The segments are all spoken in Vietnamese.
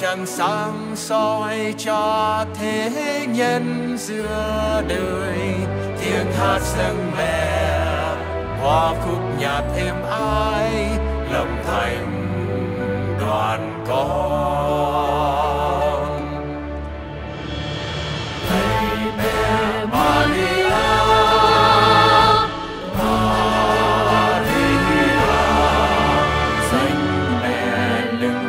Trăng sáng soi cho thế nhân giữa đời, tiếng hát dâng mẹ hoa khúc nhạc êm ái, lòng thành đoàn con. Lạy mẹ Maria, Maria, danh mẹ lừng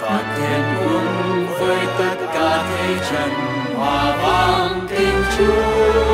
Toàn thiên cung với tất cả thế trần hòa vang kinh Chúa.